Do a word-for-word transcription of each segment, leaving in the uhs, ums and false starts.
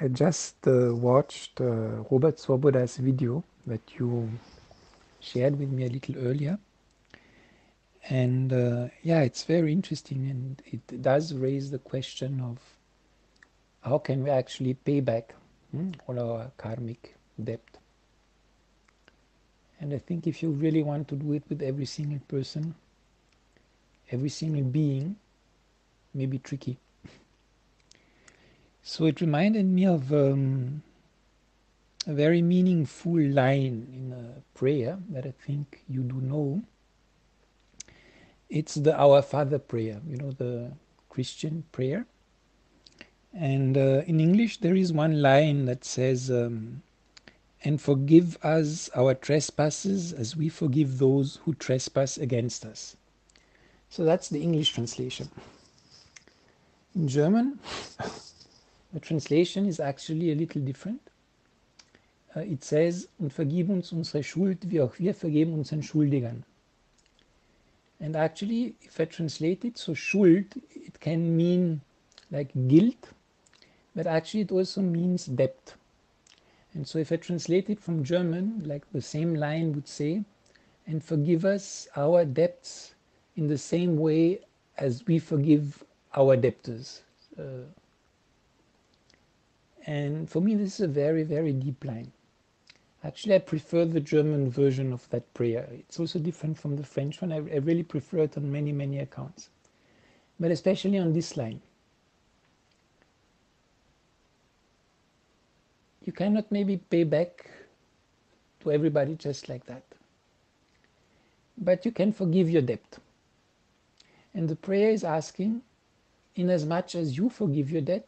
I just uh, watched uh, Robert Swoboda's video that you shared with me a little earlier, and uh, yeah, it's very interesting, and it does raise the question of how can we actually pay back hmm, all our karmic debt. And I think if you really want to do it with every single person, every single being, may be tricky. So it reminded me of um, a very meaningful line in a prayer that I think you do know. It's the Our Father prayer, you know, the Christian prayer. And uh, in English there is one line that says, um, and forgive us our trespasses as we forgive those who trespass against us. So that's the English translation. In German, the translation is actually a little different. Uh, it says, und vergib uns unsere Schuld, wie auch wir vergeben unseren Schuldigern. And actually, if I translate it, so Schuld, it can mean like guilt, but actually it also means debt. And so if I translate it from German, like the same line would say, and forgive us our debts in the same way as we forgive our debtors. Uh, and for me this is a very, very deep line. Actually, I prefer the German version of that prayer. It's also different from the French one. I, I really prefer it on many, many accounts. But especially on this line. You cannot maybe pay back to everybody just like that. But you can forgive your debt. And the prayer is asking, in as much as you forgive your debt,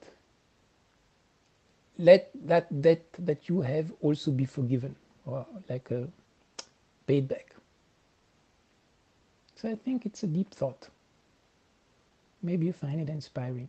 let that debt that you have also be forgiven, or like a paid back. So I think it's a deep thought. Maybe you find it inspiring.